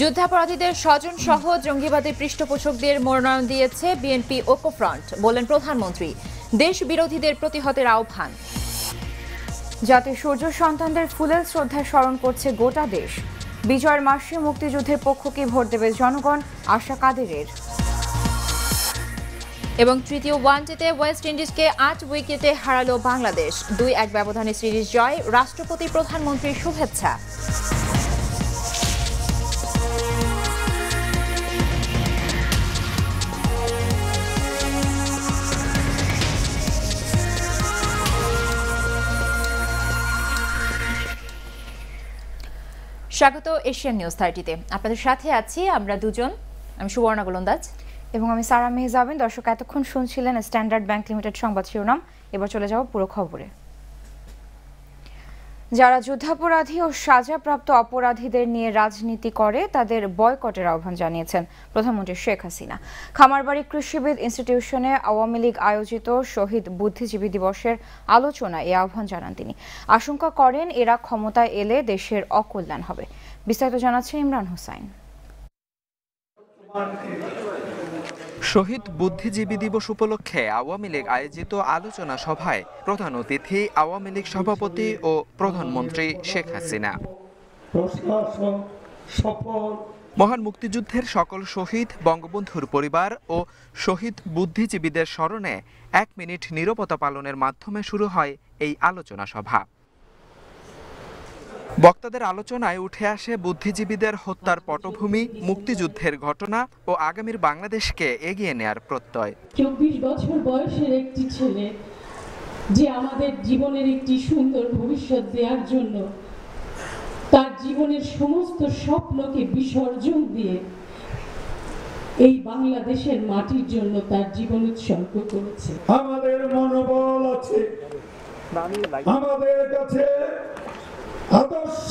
যুদ্ধাপরাধীদের স্বজন সহ জঙ্গিবাদী পৃষ্ঠপোষকদের মনোনয়ন দিয়েছে বিএনপি ঐক্যফ্রন্ট, বলেন প্রধানমন্ত্রী। দেশ বিরোধীদের প্রতিহতের আহ্বান। জাতির সূর্য সন্তানদের ফুলেল শ্রদ্ধায় স্মরণ করছে গোটা দেশ। বিজয়ের মাসে মুক্তিযুদ্ধের পক্ষকে ভোট দেবে জনগণ, আশা কাদেরের। এবং তৃতীয় ওয়ানডেতে ওয়েস্ট ইন্ডিজকে ৮ উইকেটে হারালো বাংলাদেশ। ২-১ ব্যবধানে সিরিজ জয়, রাষ্ট্রপতি প্রধানমন্ত্রীর শুভেচ্ছা। স্বাগত এশিয়ান নিউজ 30-তে। আপনাদের সাথে আছি আমরা দুজন, আমি সুবর্ণা গোলন্দাজ এবং আমি সারা মেহজাবিন। দর্শক, এতক্ষণ শুনছিলেন স্ট্যান্ডার্ড ব্যাংক লিমিটেড সংবাদ শিরোনাম। এবার চলে যাব পুরো খবরে। যারা যুদ্ধাপরাধী ও সাজাপ্রাপ্ত অপরাধীদের নিয়ে রাজনীতি করে তাদের বয়কটের আহ্বান জানিয়েছেন প্রধানমন্ত্রী শেখ হাসিনা। খামারবাড়ি কৃষিবিদ ইনস্টিটিউশনে আওয়ামী লীগ আয়োজিত শহীদ বুদ্ধিজীবী দিবসের আলোচনায় এই আহ্বান জানান তিনি। আশঙ্কা করেন এরা ক্ষমতায় এলে দেশের অকল্যাণ হবে। বিস্তারিত জানাচ্ছে ইমরান হোসেন। শহীদ বুদ্ধিজীবী দিবস উপলক্ষে আওয়ামী লীগ আয়োজিত আলোচনা সভায় প্রধান অতিথি আওয়ামী লীগ সভাপতি ও প্রধানমন্ত্রী শেখ হাসিনা। মহান মুক্তিযুদ্ধের সকল শহীদ, বঙ্গবন্ধুর পরিবার ও শহীদ বুদ্ধিজীবীদের স্মরণে ১ মিনিট নীরবতা পালনের মাধ্যমে শুরু হয় এই আলোচনা সভা। বক্তাদের আলোচনায় উঠে আসে বুদ্ধিজীবীদের হত্যার পটভূমি, মুক্তিযুদ্ধের ঘটনা ও আগামীর বাংলাদেশকে এগিয়ে নেয়ার প্রত্যয়। ২৪ বছর বয়সের একটি ছেলে যে আমাদের জীবনের একটি সুন্দর ভবিষ্যৎ দেওয়ার জন্য তার জীবনের সমস্ত স্বপ্নকে বিসর্জন দিয়ে এই বাংলাদেশের মাটির জন্য তার জীবন উৎসর্গ করেছে। আমাদের মনোবল আছে, আমাদের কাছে আদর্শ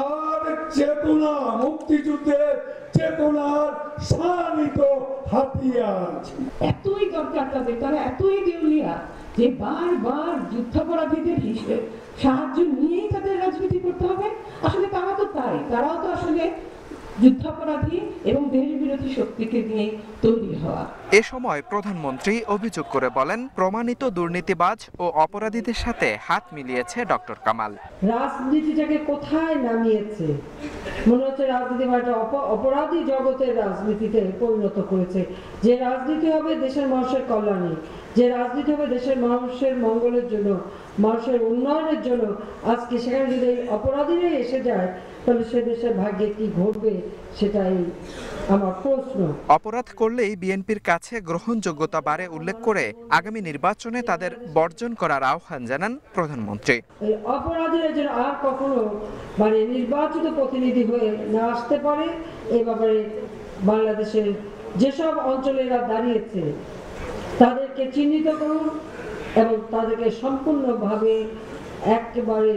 আর চেতনা, মুক্তিযুদ্ধের চেতনার সম্মিলিত হাতিয়ার এতই দরকার তাদের, তারা এতই দেউলিয়া যে বারবার যুদ্ধাপরাধীদের সাহায্য নিয়েই তাদের রাজনীতি করতে হবে। আসলে তারা তো তাই, তারাও তো আসলে যুদ্ধাপরাধী এবং দেশ বিরোধী শক্তিকে নিয়ে তৈরি হওয়া। এ সময় প্রধানমন্ত্রী অভিযোগ করে বলেন, প্রমাণিত দুর্নীতিবাজ ও অপরাধীদের সাথে হাত মিলিয়েছে ডক্টর কামাল। রাজনীতিটাকে কোথায় নামিয়েছে, মনে হচ্ছে রাজনীতি অপরাধী জগতের রাজনীতিতে পরিণত করেছে। যে রাজনীতি হবে দেশের মানুষের কল্যাণে, যে রাজনীতি হবে দেশের মানুষের মঙ্গলের জন্য, মানুষের উন্নয়নের জন্য, আজকে সেখানে যদি অপরাধীরা এসে যায় তাহলে সে দেশের ভাগ্যে কি ঘটবে সেটাই আমার প্রশ্ন। অপরাধ করলেই বিএনপির কাছে গ্রহণযোগ্যতা বাড়ে উল্লেখ করে আগামী নির্বাচনে তাদের বর্জন করার আহ্বান জানান প্রধানমন্ত্রী। এই অপরাধীরা যেন আর কখনো নির্বাচিত প্রতিনিধি হয়ে না আসতে পারে, এ ব্যাপারে বাংলাদেশের যেসব অঞ্চলে দাঁড়িয়েছে তাদেরকে চিহ্নিত করুন এবং তাদেরকে সম্পূর্ণভাবে একেবারে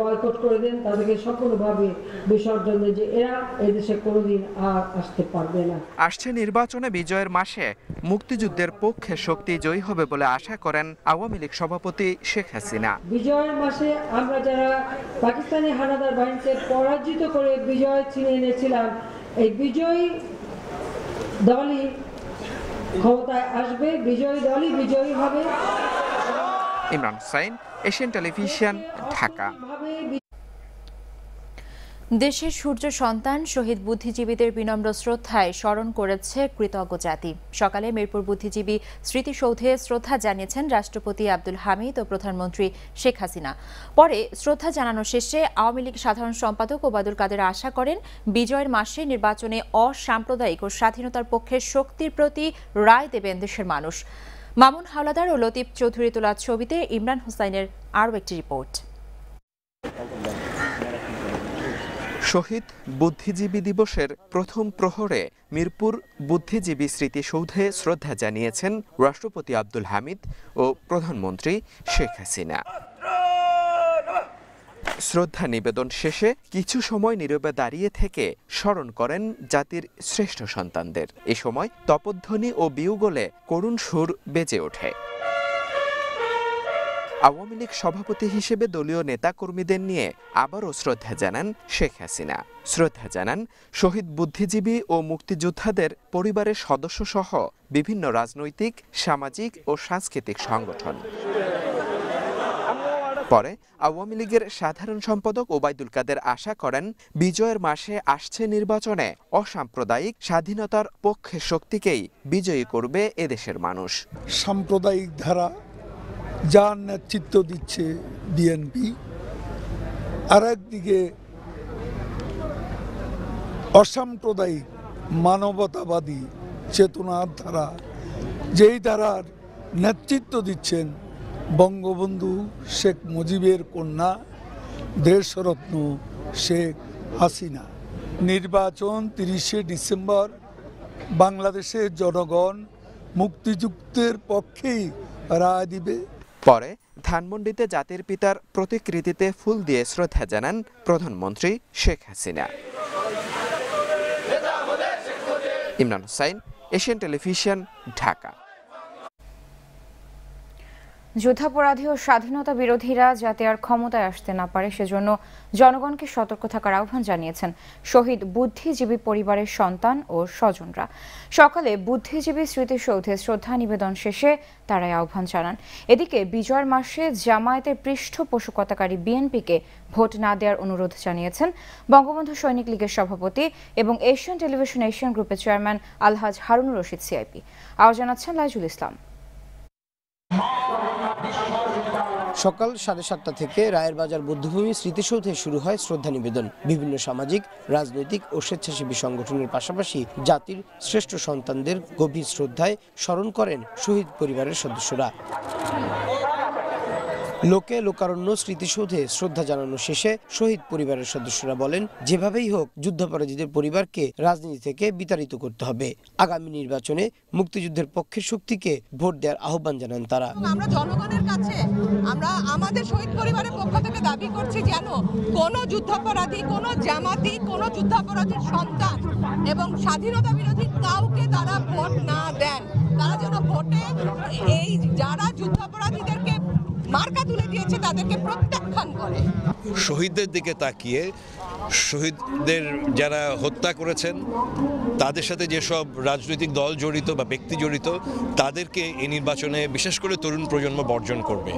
বয়কট করে দেন, তাদেরকে সম্পূর্ণভাবে বিসর্জন দেন যে এরা এই দেশে কোনোদিন আর আসতে পারবে না। আসছে নির্বাচনে বিজয়ের মাসে মুক্তিযুদ্ধের পক্ষে শক্তি জয়ী হবে বলে আশা করেন আওয়ামী লীগ সভাপতি শেখ হাসিনা। বিজয়ের মাসে আমরা যারা পাকিস্তানি হানাদার বাহিনীকে পরাজিত করে বিজয় ছিনিয়ে এনেছিলাম, এই বিজয়ী দলই ক্ষমতায় আসবে, বিজয়ী দলই বিজয়ী হবে। Imran Sain, Asian television, Dhaka. দেশের সূর্য সন্তান শহীদ বুদ্ধিজীবীদের বিনম্র শ্রদ্ধায় স্মরণ করেছে কৃতজ্ঞ জাতি। সকালে মিরপুর বুদ্ধিজীবী স্মৃতিসৌধে শ্রদ্ধা জানিয়েছেন রাষ্ট্রপতি আব্দুল হামিদ ও প্রধানমন্ত্রী শেখ হাসিনা। পরে শ্রদ্ধা জানানো শেষে আওয়ামী লীগ সাধারণ সম্পাদক ওবায়দুল কাদের আশা করেন, বিজয়ের মাসে নির্বাচনে অসাম্প্রদায়িক ও স্বাধীনতার পক্ষে শক্তির প্রতি রায় দেবেন দেশের মানুষ। মামুন হাওলাদার ও লতিফ চৌধুরী তোলা ছবিতে ইমরান হোসেনের আরও একটি রিপোর্ট। শহীদ বুদ্ধিজীবী দিবসের প্রথম প্রহরে মিরপুর বুদ্ধিজীবী স্মৃতিসৌধে শ্রদ্ধা জানিয়েছেন রাষ্ট্রপতি আব্দুল হামিদ ও প্রধানমন্ত্রী শেখ হাসিনা। শ্রদ্ধা নিবেদন শেষে কিছু সময় নীরবে দাঁড়িয়ে থেকে স্মরণ করেন জাতির শ্রেষ্ঠ সন্তানদের। এ সময় তপধ্বনি ও বিয়োগলে করুণ সুর বেজে ওঠে। আওয়ামী লীগ সভাপতি হিসেবে দলীয় নেতাকর্মীদের নিয়ে আবারও শ্রদ্ধা জানান শেখ হাসিনা। শ্রদ্ধা জানান শহীদ বুদ্ধিজীবী ও মুক্তিযোদ্ধাদের পরিবারের সদস্যসহ বিভিন্ন রাজনৈতিক, সামাজিক ও সাংস্কৃতিক সংগঠন। পরে আওয়ামী লীগের সাধারণ সম্পাদক ওবায়দুল কাদের আশা করেন, বিজয়ের মাসে আসছে নির্বাচনে অসাম্প্রদায়িক স্বাধীনতার পক্ষে শক্তিকেই বিজয়ী করবে এদেশের মানুষ। সাম্প্রদায়িক ধারা যার নেতৃত্ব দিচ্ছে বিএনপি, আর একদিকে অসাম্প্রদায়িক মানবতাবাদী চেতনার ধারা, যেই ধারার নেতৃত্ব দিচ্ছেন বঙ্গবন্ধু শেখ মুজিবের কন্যা দেশরত্ন শেখ হাসিনা। নির্বাচন ৩০শে ডিসেম্বর। বাংলাদেশের জনগণ মুক্তিযুদ্ধের পক্ষেই রায় দিবে। পরে ধানমন্ডিতে জাতির পিতার প্রতিকৃতিতে ফুল দিয়ে শ্রদ্ধা জানান প্রধানমন্ত্রী শেখ হাসিনা। Imran Hossain, Asian television, Dhaka. যুদ্ধাপরাধী ও স্বাধীনতা বিরোধীরা যাতে আর ক্ষমতায় আসতে না পারে সেজন্য জনগণকে সতর্ক থাকার আহ্বান জানিয়েছেন শহীদ বুদ্ধিজীবী পরিবারের সন্তান ও স্বজনরা। সকালে বুদ্ধিজীবী স্মৃতিসৌধে শ্রদ্ধা নিবেদন শেষে তারাই আহ্বান জানান। এদিকে বিজয়ের মাসে জামায়াতের পৃষ্ঠপোষকতাকারী বিএনপিকে ভোট না দেওয়ার অনুরোধ জানিয়েছেন বঙ্গবন্ধু সৈনিক লীগের সভাপতি এবং এশিয়ান টেলিভিশন এশিয়ান গ্রুপের চেয়ারম্যান আলহাজ হারুনুর রশিদ সিআইপি। আরও জানাচ্ছেন লাইজুল ইসলাম। সকাল 7:30 থেকে রায়ের বাজার বুদ্ধভূমি স্মৃতিসৌধে শুরু হয় শ্রদ্ধা নিবেদন। বিভিন্ন সামাজিক, রাজনৈতিক ও স্বেচ্ছাসেবী সংগঠনের পাশাপাশি জাতির শ্রেষ্ঠ সন্তানদের গভীর শ্রদ্ধায় স্মরণ করেন শহীদ পরিবারের সদস্যরা। লোকে লোকারণ্য স্মৃতিসৌধে শ্রদ্ধা জানানো শেষে শহীদ পরিবারের সদস্যরা বলেন, যেভাবেই হোক যুদ্ধাপরাধীদের পরিবারকে রাজনীতি থেকে বিতাড়িত করতে হবে। আগামী নির্বাচনে মুক্তিযুদ্ধের পক্ষের শক্তিকে ভোট দেওয়ার আহ্বান জানান তারা। আমরা জনগণের কাছে আমাদের শহীদ পরিবারের পক্ষ থেকে দাবি করছি, যেন কোনো যুদ্ধাপরাধী, কোনো জামাতি, কোনো যুদ্ধাপরাধীর সন্তান এবং স্বাধীনতা বিরোধী কাউকে তারা ভোট না দেন। তারা যেন ভোটে এই যারা যুদ্ধাপরাধীদেরকে মার্কা তুলে দিয়েছে তাদেরকে প্রত্যাখ্যান করে। শহীদদের দিকে তাকিয়ে শহীদদের যারা হত্যা করেছেন তাদের সাথে যেসব রাজনৈতিক দল জড়িত বা ব্যক্তি জড়িত তাদেরকে এই নির্বাচনে বিশেষ করে তরুণ প্রজন্ম বর্জন করবে।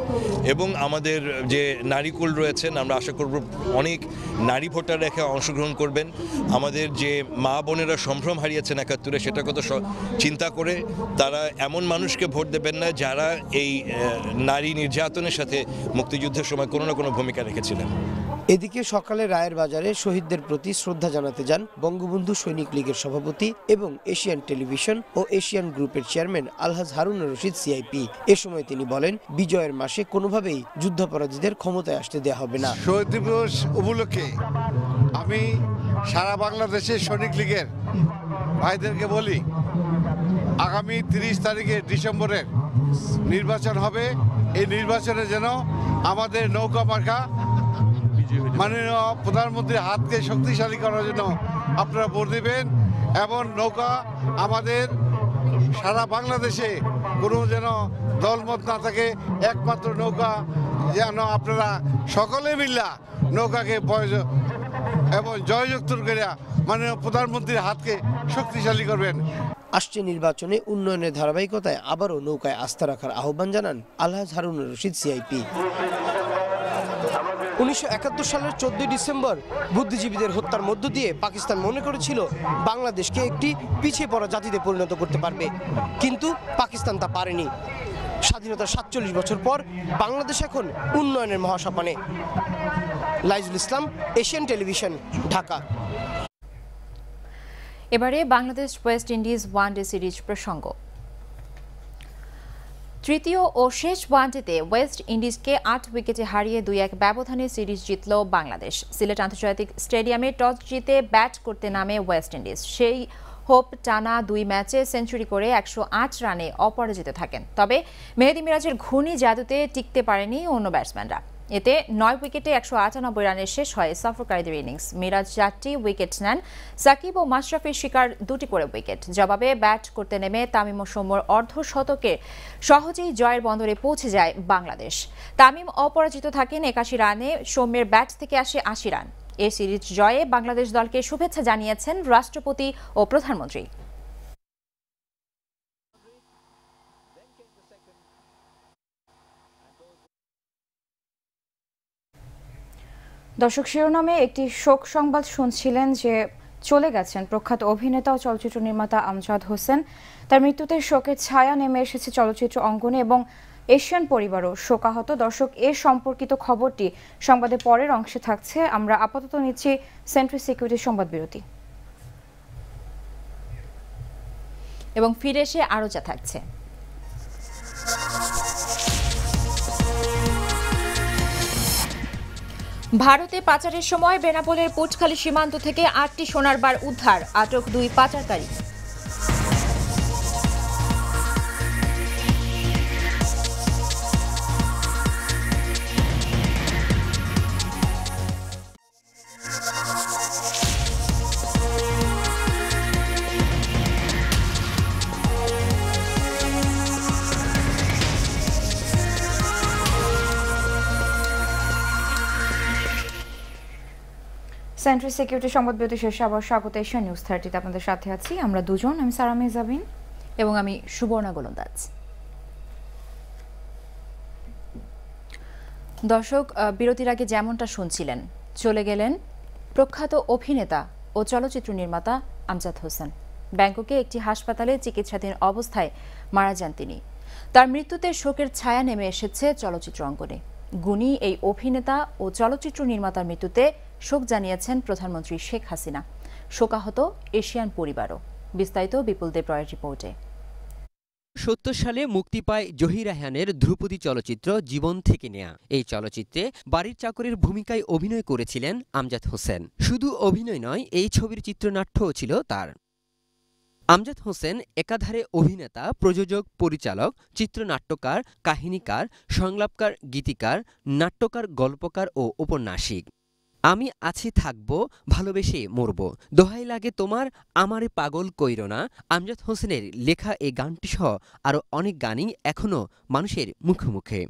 এবং আমাদের যে নারীকুল রয়েছেন, আমরা আশা করব অনেক নারী ভোটার রেখে অংশগ্রহণ করবেন। আমাদের যে মা বোনেরা সম্ভ্রম হারিয়েছেন ৭১, সেটা কথা চিন্তা করে তারা এমন মানুষকে ভোট দেবেন না যারা এই নারী নির্যাতনের সাথে মুক্তিযুদ্ধের সময় কোনো না কোনো ভূমিকা রেখেছিলেন। এদিকে সকালে রায়ের বাজারে শহীদদের প্রতি শ্রদ্ধা জানাতে যান বঙ্গবন্ধু সৈনিক লীগের সভাপতি এবং এশিয়ান টেলিভিশন ও এশিয়ান গ্রুপের চেয়ারম্যান আলহাজ হারুনুর রশিদ সিআইপি। এ সময় তিনি বলেন, বিজয়ের মাসে কোনোভাবেই যুদ্ধাপরাধীদের ক্ষমতায় আসতে দেওয়া হবে না। শহীদ দিবস উপলক্ষে আমি সারা বাংলাদেশের সৈনিক লীগের ভাইদেরকে বলি, আগামী 30 ডিসেম্বরের নির্বাচন হবে। এই নির্বাচনে যেন আমাদের নৌকা মার্কা মাননীয় প্রধানমন্ত্রীর হাতকে শক্তিশালী করার জন্য আপনারা ভোট দেবেন। এবং নৌকা আমাদের সারা বাংলাদেশে কোনো যেন দলমত না থাকে, একমাত্র নৌকা যেন আপনারা সকলে মিল্লা নৌকাকে এবং জয়যুক্ত করে মাননীয় প্রধানমন্ত্রীর হাতকে শক্তিশালী করবেন। আসছে নির্বাচনে উন্নয়নের ধারাবাহিকতায় আবারও নৌকায় আস্থা রাখার আহ্বান জানান আলহাজ হারুনুর রশিদ সিআইপি। 1971 সালের 14 ডিসেম্বর বুদ্ধিজীবীদের হত্যার মধ্য দিয়ে পাকিস্তান মনে করেছিল বাংলাদেশকে একটি পিছিয়ে পড়া জাতিতে পরিণত করতে পারবে, কিন্তু পাকিস্তান তা পারেনি। স্বাধীনতার ৪৭ বছর পর বাংলাদেশ এখন উন্নয়নের মহাসপানে। Laizul Islam, Asian television, Dhaka. এবারে Bangladesh West Indies one day series প্রসঙ্গ। তৃতীয় ও শেষ ওয়ানডেতে ওয়েস্ট ইন্ডিজকে 8 উইকেটে হারিয়ে 2-1 ব্যবধানে সিরিজ জিতল বাংলাদেশ। সিলেট আন্তর্জাতিক স্টেডিয়ামে টস জিতে ব্যাট করতে নামে ওয়েস্ট ইন্ডিজ। সেই হোপ টানা 2 ম্যাচে সেঞ্চুরি করে 108 রানে অপরাজিত থাকেন। তবে মেহেদী মিরাজের ঘূর্ণি জাদুতে টিকতে পারেনি অন্য ব্যাটসম্যানরা। এতে ৯ উইকেটে ১৯৮ রানে শেষ হয় সফরকারীদের ইনিংস। মিরাজ ৪টি উইকেট নেন, সাকিব ও মাশরাফির শিকার ২টি করে উইকেট। জবাবে ব্যাট করতে নেমে তামিম ও সৌম্যর অর্ধশতকে সহজেই জয়ের বন্দরে পৌঁছে যায় বাংলাদেশ। তামিম অপরাজিত থাকেন ৮১ রানে, সৌম্যের ব্যাট থেকে আসে ৮০ রান। এ সিরিজ জয়ে বাংলাদেশ দলকে শুভেচ্ছা জানিয়েছেন রাষ্ট্রপতি ও প্রধানমন্ত্রী। দর্শক, শিরোনামে একটি শোক সংবাদ শুনছিলেন যে চলে গেছেন প্রখ্যাত অভিনেতা ও চলচ্চিত্র নির্মাতা আমজাদ হোসেন। তার মৃত্যুতে শোকের ছায়া নেমে এসেছে চলচ্চিত্র অঙ্গনে এবং এশিয়ান পরিবারও শোকাহত। দর্শক, এ সম্পর্কিত খবরটি সংবাদের পরের অংশে থাকছে। আমরা আপাতত নিচ্ছি সেন্ট্রাল সিকিউরিটির সংবাদ বিরতি এবং ফিরে এসে আরও যা থাকছে। ভারতে পাচারের সময় বেনাপোলের পুটখালী সীমান্ত থেকে ৮টি সোনার বার উদ্ধার, আটক 2 পাচারকারী। সেন্ট্রাল সিকিউরিটি সংবাদ বিরতি শেষে আবার স্বাগত এশিয়া নিউজ 30তে। আপনাদের সাথে আছি আমরা দুজন, আমি সারা মেজাবিন এবং আমি সুবর্ণা গোলন্দাজ। দর্শক, বিরতির আগে যেমনটা শুনছিলেন, চলে গেলেন প্রখ্যাত অভিনেতা ও চলচ্চিত্র নির্মাতা আমজাদ হোসেন। ব্যাংককে একটি হাসপাতালে চিকিৎসাধীন অবস্থায় মারা যান তিনি। তার মৃত্যুতে শোকের ছায়া নেমে এসেছে চলচ্চিত্র অঙ্গনে। গুণী এই অভিনেতা ও চলচ্চিত্র নির্মাতার মৃত্যুতে শোক জানিয়েছেন প্রধানমন্ত্রী শেখ হাসিনা। শোকাহত এশিয়ান পরিবারও। বিস্তারিত বিপুল দেব রয়ের রিপোর্টে। ৭০ সালে মুক্তি পায় জহির রায়হানের ধ্রুপদী চলচ্চিত্র জীবন থেকে নেয়া। এই চলচ্চিত্রে বাড়ির চাকরের ভূমিকায় অভিনয় করেছিলেন আমজাদ হোসেন। শুধু অভিনয় নয়, এই ছবির চিত্রনাট্যও ছিল তার। আমজাদ হোসেন একাধারে অভিনেতা, প্রযোজক, পরিচালক, চিত্রনাট্যকার, কাহিনীকার, সংলাপকার, গীতিকার, নাট্যকার, গল্পকার ও ঔপন্যাসিক। আমি আছি থাকব, ভালোবেসে মরব, দোহাই লাগে তোমার, আমারে পাগল কইরো না, আমজাদ হোসেনের লেখা এই গানটি সহ আরও অনেক গানই এখনও মানুষের মুখে মুখে।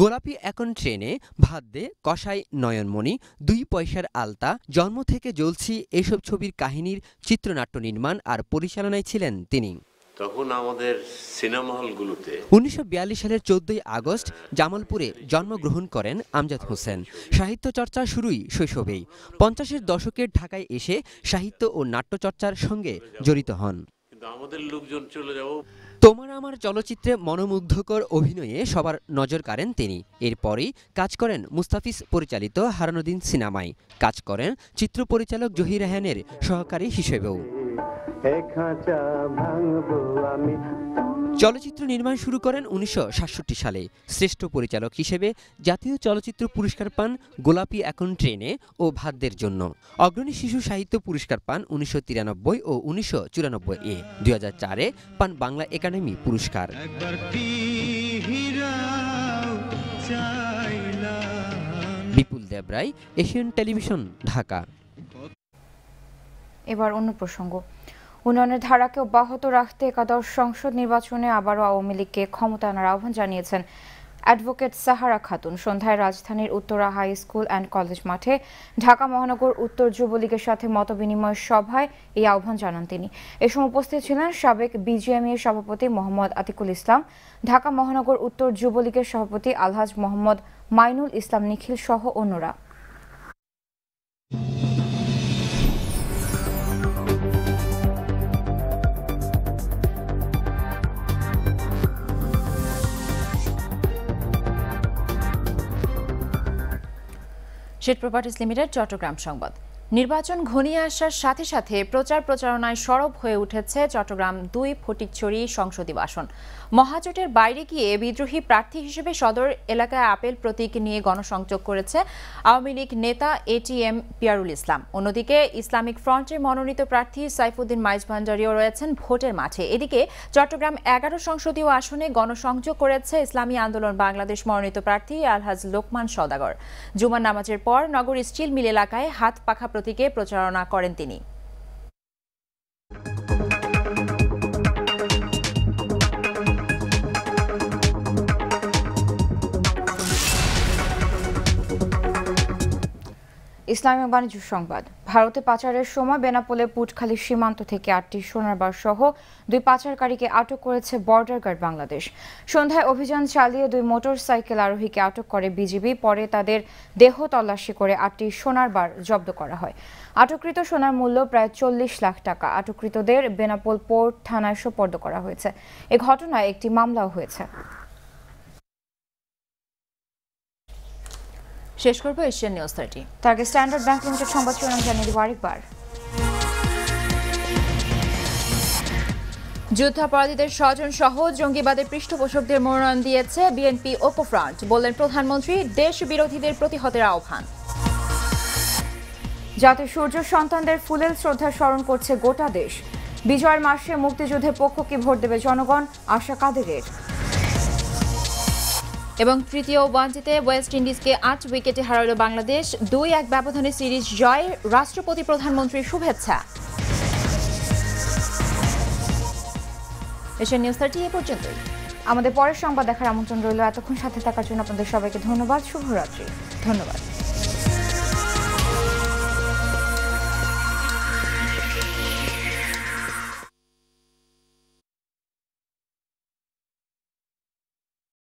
গোলাপি এখন ট্রেনে, ভাত দে, কষাই, নয়নমণি, 2 পয়সার আলতা, জন্ম থেকে জ্বলছি, এসব ছবির কাহিনীর চিত্রনাট্য নির্মাণ আর পরিচালনায় ছিলেন তিনি। তখন আমাদের সিনেমা হলগুলোতে ১৯৪২ সালের ১৪ই আগস্ট জামালপুরে জন্মগ্রহণ করেন আমজাদ হোসেন। সাহিত্য চর্চা শুরুই শৈশবেই। ৫০-এর দশকে ঢাকায় এসে সাহিত্য ও নাট্যচর্চার সঙ্গে জড়িত হন। আমাদের লোকজন চলে যাব। তোমার আমার চলচ্চিত্রে মনোমুগ্ধকর অভিনয়ে সবার নজর কাড়েন তিনি। এরপরই কাজ করেন মুস্তাফিজ পরিচালিত হারানো দিন সিনেমায়। কাজ করেন চিত্র পরিচালক জহির রায়হানের সহকারী হিসেবেও। চলচ্চিত্র নির্মাণ শুরু করেন ১৯৬৭ সালে। শ্রেষ্ঠ পরিচালক হিসেবে জাতীয় চলচ্চিত্র পুরস্কার পান গোলাপি এখন ট্রেনে ও ভাতদের জন্য। অগ্রণী শিশু সাহিত্য পুরস্কার পান ১৯৯৩ ও ১৯৯৪-এ। ২০০৪-এ পান বাংলা একাডেমি পুরস্কার। বিপুল দেব রায়, এশিয়ান টেলিভিশন, ঢাকা। এবার অন্য প্রসঙ্গ। উন্নয়নের ধারাকে অব্যাহত রাখতে একাদশ সংসদ নির্বাচনে আবারও আওয়ামী লীগকে ক্ষমতা আনার আহ্বান জানিয়েছেন অ্যাডভোকেট সাহারা খাতুন। সন্ধ্যায় রাজধানীর Uttara high school and college মাঠে ঢাকা মহানগর উত্তর যুবলীগের সাথে মতবিনিময় সভায় এই আহ্বান জানান তিনি। এ সময় উপস্থিত ছিলেন সাবেক বিজিএমইএ সভাপতি মোহাম্মদ আতিকুল ইসলাম, ঢাকা মহানগর উত্তর যুবলীগের সভাপতি আলহাজ মোহাম্মদ মাইনুল ইসলাম নিখিল সহ অন্যরা। শেড প্রপার্টিজ লিমিটেড, চট্টগ্রাম সংবাদ। নির্বাচন ঘনিয়ে আসার সাথে সাথে প্রচার প্রচারণায় সরব হয়ে উঠেছে চট্টগ্রাম ২ ফটিকছড়ি সংসদীয় আসন। মহাজোটের বাইরে গিয়ে বিদ্রোহী প্রার্থী হিসেবে সদর এলাকায় আপেল প্রতীক নিয়ে গণসংযোগ করেছে আওয়ামী লীগ নেতা এটিএম পিয়ারুল ইসলাম। অন্যদিকে ইসলামিক ফ্রন্টের মনোনীত প্রার্থী সাইফুদ্দিন মাইজ ভান্ডারীও রয়েছেন ভোটের মাঠে। এদিকে চট্টগ্রাম ১১ সংসদীয় আসনে গণসংযোগ করেছে ইসলামী আন্দোলন বাংলাদেশ মনোনীত প্রার্থী আলহাজ লোকমান সদাগর। জুমার নামাজের পর নগর স্টিল মিল এলাকায় হাত পাখা প্রতীকে প্রচারণা করেন তিনি। ইসলামী বাণিজ্য সংবাদ। ভারতে পাচারের সময় বেনাপোলে পুটখালী সীমান্ত থেকে ৮টি সোনার বার সহ 2 পাচারকারীকে আটক করেছে বর্ডার গার্ড বাংলাদেশ। সন্ধ্যায় অভিযান চালিয়ে 2 মোটরসাইকেল আরোহীকে আটক করে বিজিবি। পরে তাদের দেহ তল্লাশি করে ৮টি সোনার বার জব্দ করা হয়। আটককৃত সোনার মূল্য প্রায় ৪০ লাখ টাকা। আটককৃতদের বেনাপোল পোর্ট থানায় সোপর্দ করা হয়েছে। এ ঘটনায় একটি মামলাও হয়েছে। শেষ করবো এশিয়ান নিউজ 30। তার আগে স্ট্যান্ডার্ড ব্যাংক লিমিটেড সংবাদ শিরোনাম জানিয়ে দেব আরেকবার। যুদ্ধাপরাধীদের স্বজন সহ জঙ্গিবাদের পৃষ্ঠপোষকদের মনোনয়ন দিয়েছে বিএনপি ঐক্যফ্রন্ট, বললেন প্রধানমন্ত্রী। দেশ বিরোধীদের প্রতিহতের আহ্বান। জাতীয় সূর্য সন্তানদের ফুলেল শ্রদ্ধা স্মরণ করছে গোটা দেশ। বিজয়ের মাসে মুক্তিযুদ্ধের পক্ষকে ভোট দেবে জনগণ, আশা কাদেরের। এবং তৃতীয় ওয়ানডেতে ওয়েস্ট ইন্ডিজকে 8 উইকেটে হারালো বাংলাদেশ। ২-১ ব্যবধানে সিরিজ জয়, রাষ্ট্রপতি প্রধানমন্ত্রীর শুভেচ্ছা। এশিয়ান নিউজ 30 এ পর্যন্তই। আমাদের পরের সংবাদ দেখার আমন্ত্রণ রইল। এতক্ষণ সাথে থাকার জন্য আপনাদের সবাইকে ধন্যবাদ। শুভরাত্রি। ধন্যবাদ।